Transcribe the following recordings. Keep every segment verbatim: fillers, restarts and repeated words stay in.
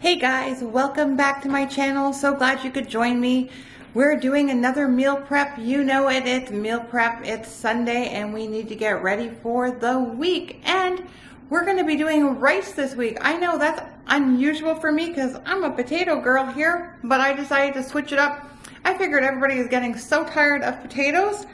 Hey guys, welcome back to my channel. So glad you could join me. We're doing another meal prep. You know it, it's meal prep. It's Sunday and we need to get ready for the week. And we're gonna be doing rice this week. I know that's unusual for me because I'm a potato girl here, but I decided to switch it up. I figured everybody is getting so tired of potatoes.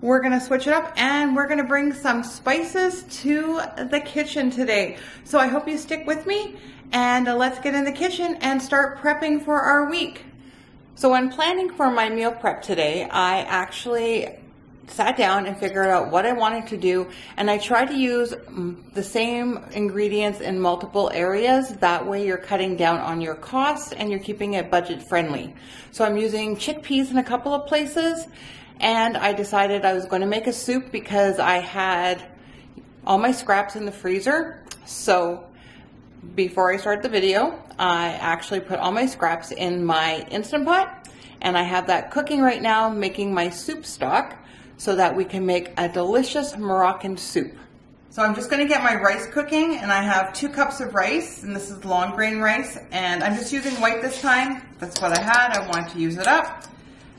We're gonna switch it up and we're gonna bring some spices to the kitchen today. So I hope you stick with me and let's get in the kitchen and start prepping for our week. So when planning for my meal prep today, I actually sat down and figured out what I wanted to do, and I tried to use the same ingredients in multiple areas. That way you're cutting down on your costs and you're keeping it budget friendly. So I'm using chickpeas in a couple of places, and I decided I was going to make a soup because I had all my scraps in the freezer. So before I start the video, I actually put all my scraps in my Instant Pot, and I have that cooking right now, making my soup stock so that we can make a delicious Moroccan soup. So I'm just going to get my rice cooking, and I have two cups of rice, and this is long grain rice, and I'm just using white this time. That's what I had. I wanted to use it up.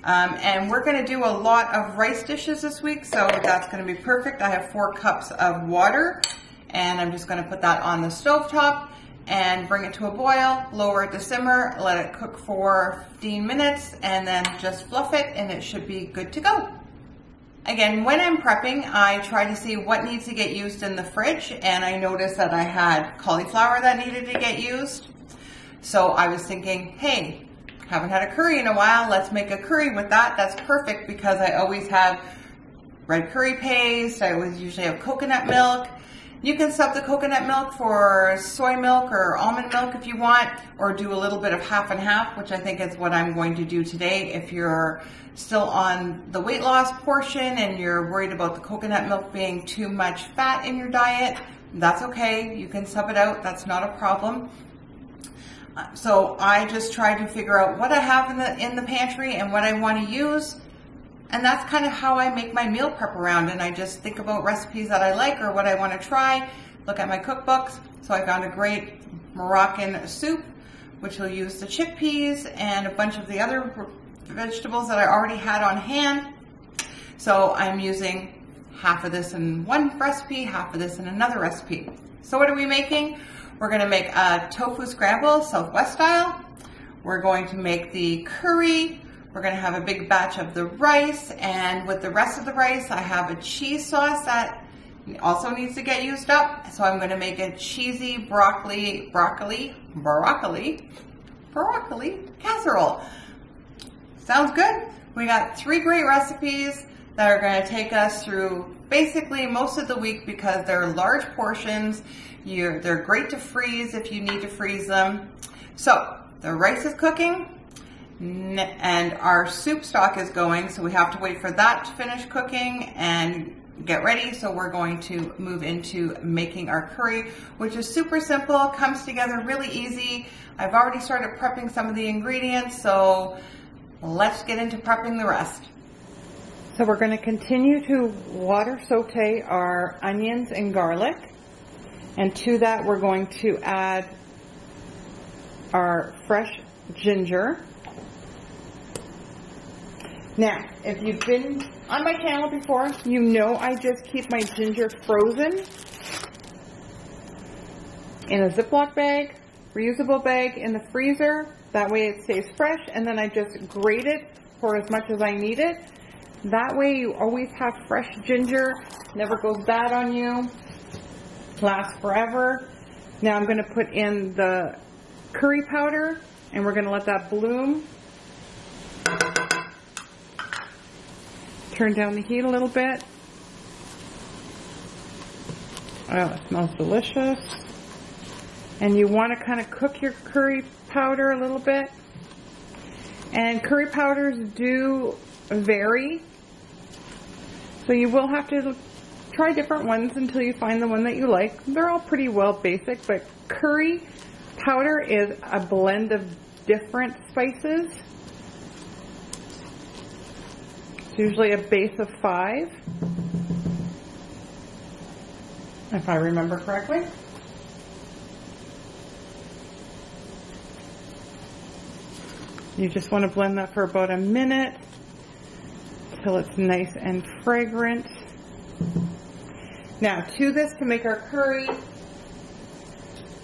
Um, and we're going to do a lot of rice dishes this week, so that's going to be perfect. I have four cups of water, and I'm just going to put that on the stovetop and bring it to a boil, lower it to simmer, let it cook for fifteen minutes, and then just fluff it, and it should be good to go. Again, when I'm prepping, I try to see what needs to get used in the fridge, and I noticed that I had cauliflower that needed to get used. So I was thinking, hey, haven't had a curry in a while, let's make a curry with that. That's perfect because I always have red curry paste, I always usually have coconut milk. You can sub the coconut milk for soy milk or almond milk if you want, or do a little bit of half and half, which I think is what I'm going to do today. If you're still on the weight loss portion and you're worried about the coconut milk being too much fat in your diet, that's okay, you can sub it out, that's not a problem. So I just tried to figure out what I have in the in the pantry and what I want to use, and that's kind of how I make my meal prep around, and I just think about recipes that I like or what I want to try, look at my cookbooks. So I found a great Moroccan soup, which will use the chickpeas and a bunch of the other vegetables that I already had on hand. So I'm using half of this in one recipe, half of this in another recipe. So what are we making? We're going to make a tofu scramble, Southwest style. We're going to make the curry. We're going to have a big batch of the rice. And with the rest of the rice, I have a cheese sauce that also needs to get used up. So I'm going to make a cheesy broccoli, broccoli, broccoli, broccoli casserole. Sounds good. We got three great recipes that are going to take us through basically most of the week because they're large portions. You're, they're great to freeze if you need to freeze them. So the rice is cooking and our soup stock is going, so we have to wait for that to finish cooking and get ready. So we're going to move into making our curry, which is super simple, comes together really easy. I've already started prepping some of the ingredients, so let's get into prepping the rest. So we're going to continue to water saute our onions and garlic. And to that, we're going to add our fresh ginger. Now, if you've been on my channel before, you know I just keep my ginger frozen in a Ziploc bag, reusable bag in the freezer. That way it stays fresh, and then I just grate it for as much as I need it. That way you always have fresh ginger, never goes bad on you. Lasts forever. Now I'm going to put in the curry powder, and we're going to let that bloom. Turn down the heat a little bit. Oh, it smells delicious. And you want to kind of cook your curry powder a little bit. And curry powders do vary, so you will have to try different ones until you find the one that you like. They're all pretty well basic, but curry powder is a blend of different spices. It's usually a base of five, if I remember correctly. You just want to blend that for about a minute till it's nice and fragrant. Now to this, to make our curry,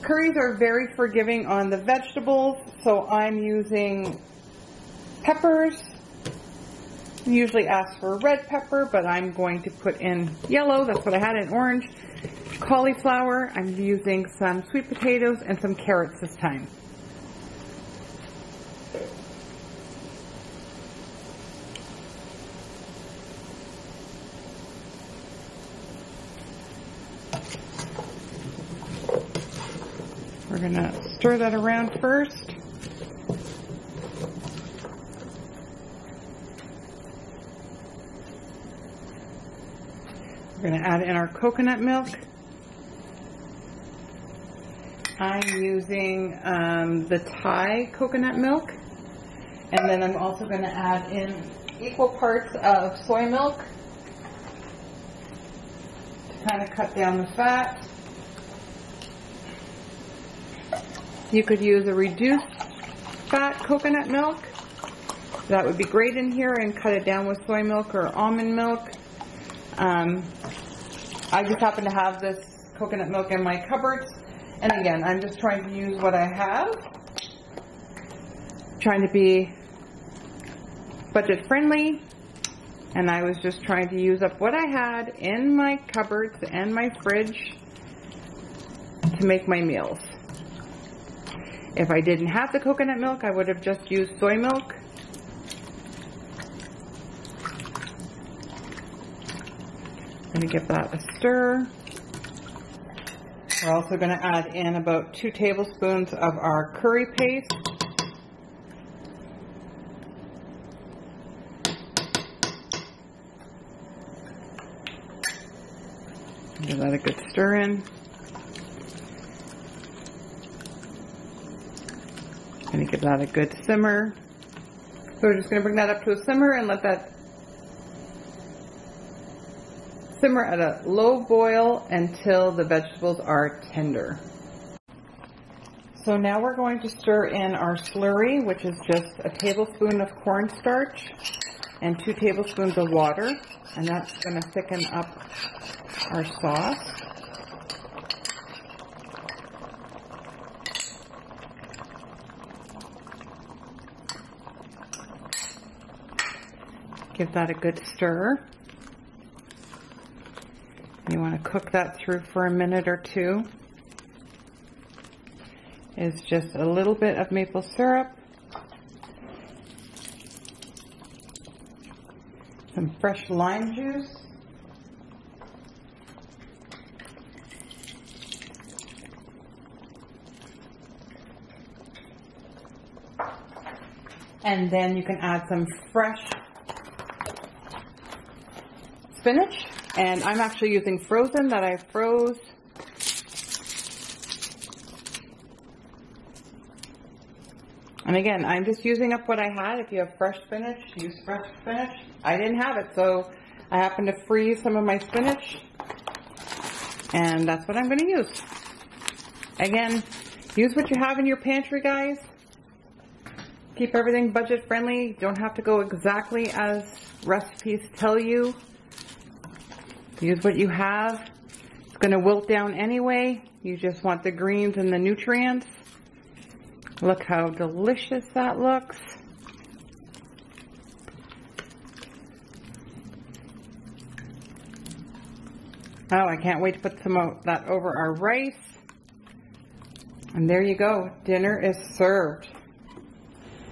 curries are very forgiving on the vegetables, so I'm using peppers. I usually ask for red pepper, but I'm going to put in yellow. That's what I had in orange. Cauliflower, I'm using some sweet potatoes and some carrots this time. We're going to stir that around first. We're going to add in our coconut milk. I'm using um, the Thai coconut milk. And then I'm also going to add in equal parts of soy milk to kind of cut down the fat. You could use a reduced fat coconut milk. That would be great in here, and cut it down with soy milk or almond milk. Um, I just happen to have this coconut milk in my cupboards, and again, I'm just trying to use what I have, trying to be budget friendly, and I was just trying to use up what I had in my cupboards and my fridge to make my meals. If I didn't have the coconut milk, I would have just used soy milk. I'm going to give that a stir. We're also going to add in about two tablespoons of our curry paste. Give that a good stir in. I'm going to give that a good simmer. So we're just going to bring that up to a simmer and let that simmer at a low boil until the vegetables are tender. So now we're going to stir in our slurry, which is just a tablespoon of cornstarch and two tablespoons of water, and that's going to thicken up our sauce. Give that a good stir. You want to cook that through for a minute or two. It's just a little bit of maple syrup, some fresh lime juice, and then you can add some fresh spinach. And I'm actually using frozen that I froze. And again, I'm just using up what I had. If you have fresh spinach, use fresh spinach. I didn't have it, so I happened to freeze some of my spinach, and that's what I'm going to use. Again, use what you have in your pantry, guys. Keep everything budget friendly. You don't have to go exactly as recipes tell you. Use what you have. It's going to wilt down anyway. You just want the greens and the nutrients. Look how delicious that looks. Oh, I can't wait to put some of that over our rice. And there you go. Dinner is served.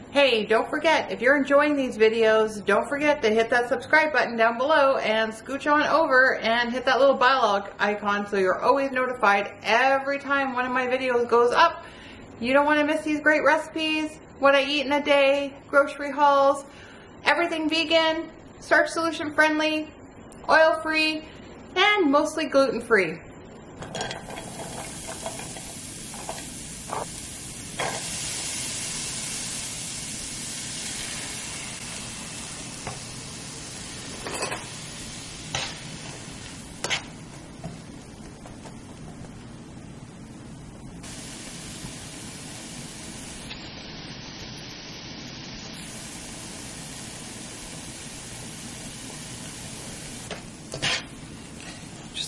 Hey, don't forget, if you're enjoying these videos, don't forget to hit that subscribe button down below and scooch on over and hit that little bell icon so you're always notified every time one of my videos goes up. You don't want to miss these great recipes, what I eat in a day, grocery hauls, everything vegan, starch solution friendly, oil free, and mostly gluten free.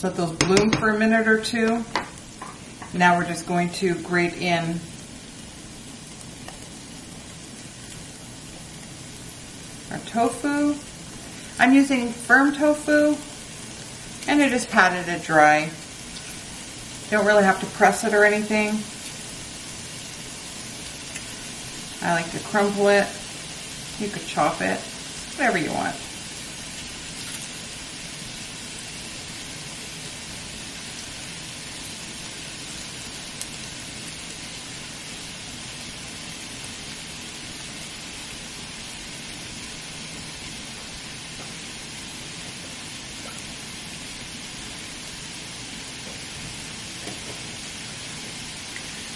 Just let those bloom for a minute or two. Now we're just going to grate in our tofu. I'm using firm tofu, and I just patted it dry. Don't really have to press it or anything. I like to crumble it. You could chop it, whatever you want.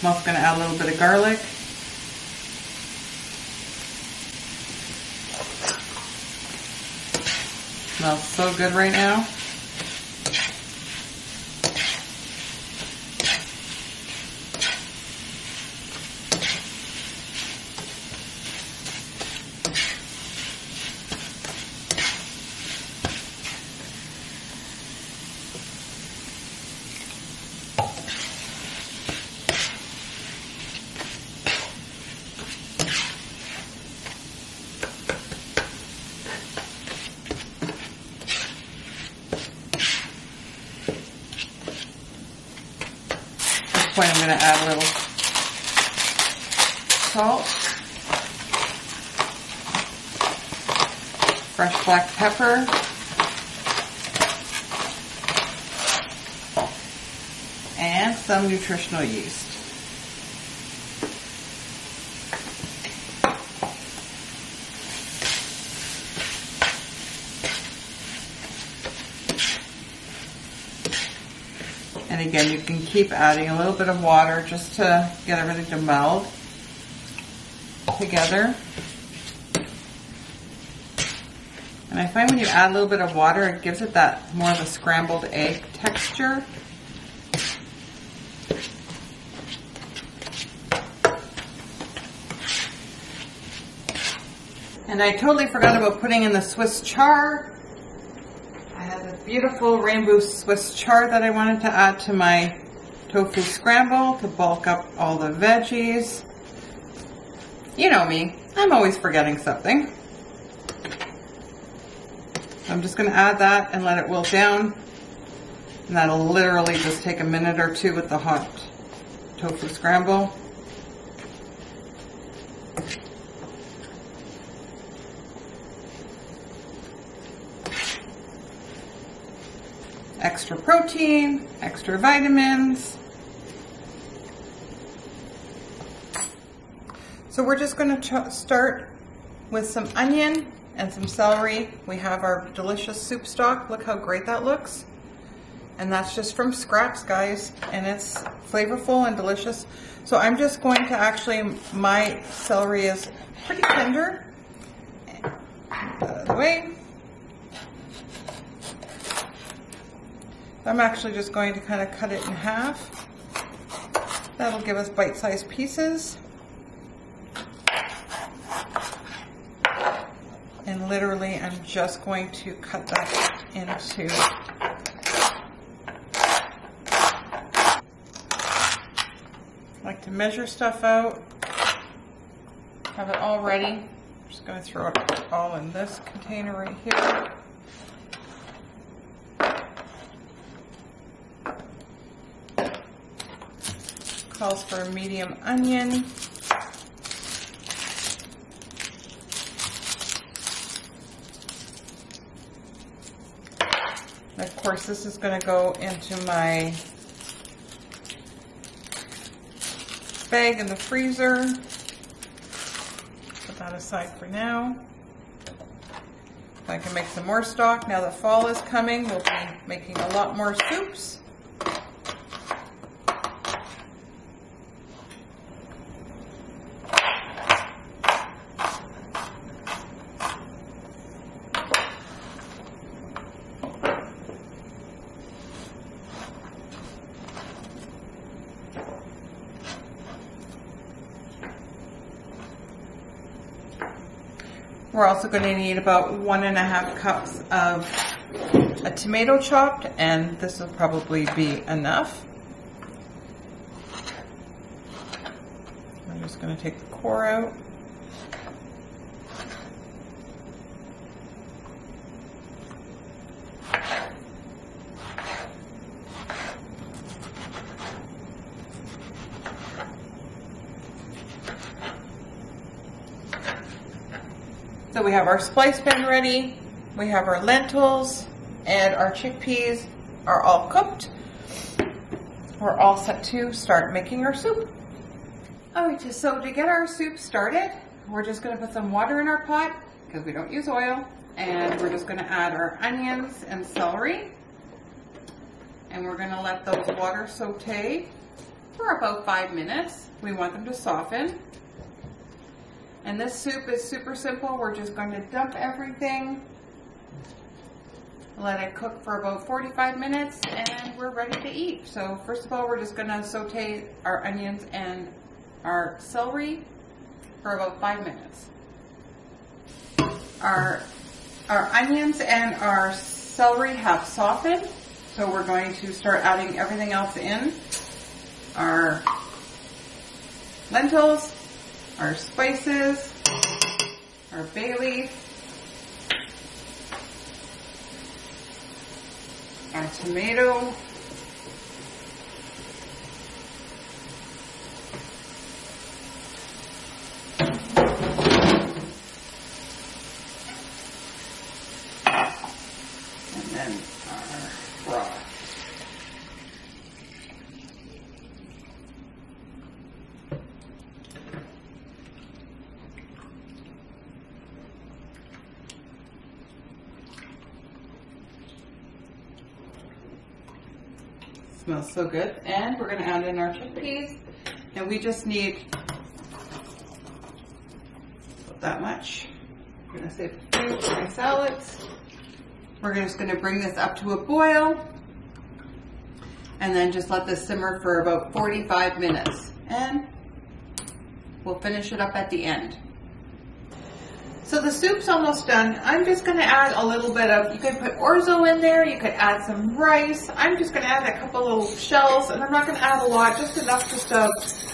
I'm also going to add a little bit of garlic. Smells so good right now. Point, I'm going to add a little salt, fresh black pepper, and some nutritional yeast. And again, you can keep adding a little bit of water just to get everything to meld together. And I find when you add a little bit of water, it gives it that more of a scrambled egg texture. And I totally forgot about putting in the Swiss chard. Beautiful rainbow Swiss chard that I wanted to add to my tofu scramble to bulk up all the veggies. You know me, I'm always forgetting something. I'm just going to add that and let it wilt down. And that'll literally just take a minute or two with the hot tofu scramble. Extra protein, extra vitamins. So we're just going to start with some onion and some celery. We have our delicious soup stock. Look how great that looks. And that's just from scraps, guys. And it's flavorful and delicious. So I'm just going to actually, my celery is pretty tender. Out of the way. I'm actually just going to kind of cut it in half. That'll give us bite-sized pieces. And literally, I'm just going to cut that into I like to measure stuff out. Have it all ready. I'm just going to throw it all in this container right here. Calls for a medium onion. And of course, this is going to go into my bag in the freezer. Put that aside for now. I can make some more stock. Now that fall is coming, we'll be making a lot more soups. We're also going to need about one and a half cups of a tomato chopped, and this will probably be enough. I'm just going to take the core out. So we have our splice bin ready, we have our lentils, and our chickpeas are all cooked. We're all set to start making our soup. Alright, so to get our soup started, we're just going to put some water in our pot, because we don't use oil, and we're just going to add our onions and celery. And we're going to let those water saute for about five minutes. We want them to soften. And this soup is super simple. We're just going to dump everything, let it cook for about forty-five minutes, and we're ready to eat. So first of all, we're just going to saute our onions and our celery for about five minutes. Our, our onions and our celery have softened, so we're going to start adding everything else in. Our lentils, our spices, our bay leaf, our tomato, and then our broth. Smells so good. And we're going to add in our chickpeas, and we just need about that much. I'm going to save a few for my salads. We're just going to bring this up to a boil and then just let this simmer for about forty-five minutes, and we'll finish it up at the end. So the soup's almost done. I'm just going to add a little bit of, you could put orzo in there, you could add some rice. I'm just going to add a couple little shells, and I'm not going to add a lot, just enough just to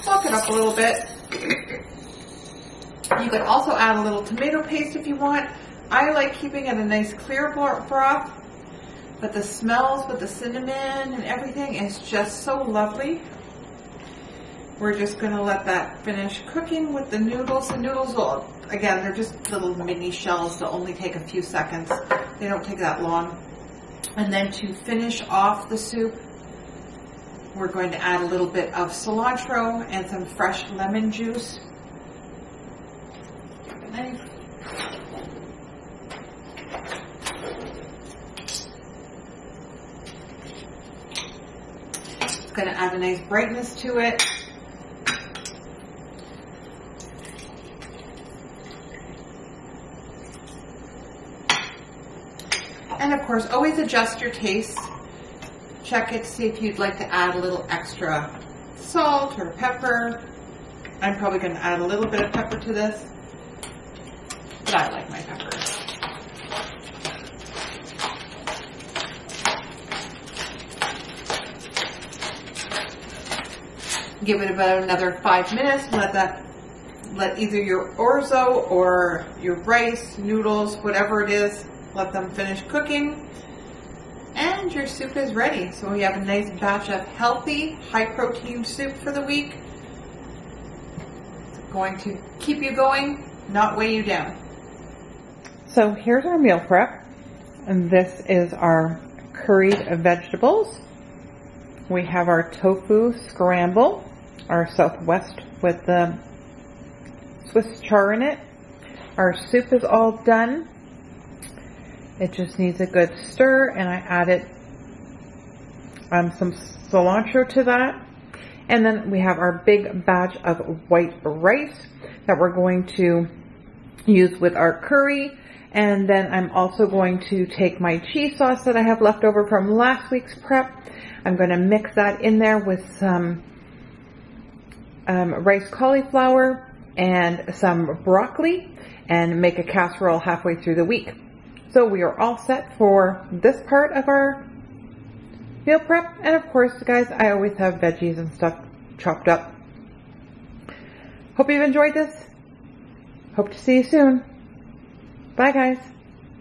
bulk it up a little bit. You could also add a little tomato paste if you want. I like keeping it a nice clear broth, but the smells with the cinnamon and everything is just so lovely. We're just going to let that finish cooking with the noodles. The noodles will, again, they're just little mini shells. They'll only take a few seconds. They don't take that long. And then to finish off the soup, we're going to add a little bit of cilantro and some fresh lemon juice. Take a knife. It's going to add a nice brightness to it. And of course, always adjust your taste. Check it to see if you'd like to add a little extra salt or pepper. I'm probably going to add a little bit of pepper to this, but I like my pepper. Give it about another five minutes. Let that, let either your orzo or your rice, noodles, whatever it is, let them finish cooking, and your soup is ready. So we have a nice batch of healthy, high-protein soup for the week. It's going to keep you going, not weigh you down. So here's our meal prep, and this is our curried vegetables. We have our tofu scramble, our Southwest with the Swiss char in it. Our soup is all done. It just needs a good stir, and I added um, some cilantro to that. And then we have our big batch of white rice that we're going to use with our curry. And then I'm also going to take my cheese sauce that I have left over from last week's prep. I'm going to mix that in there with some um, rice cauliflower and some broccoli, and make a casserole halfway through the week. So we are all set for this part of our meal prep. And of course, guys, I always have veggies and stuff chopped up. Hope you've enjoyed this. Hope to see you soon. Bye, guys.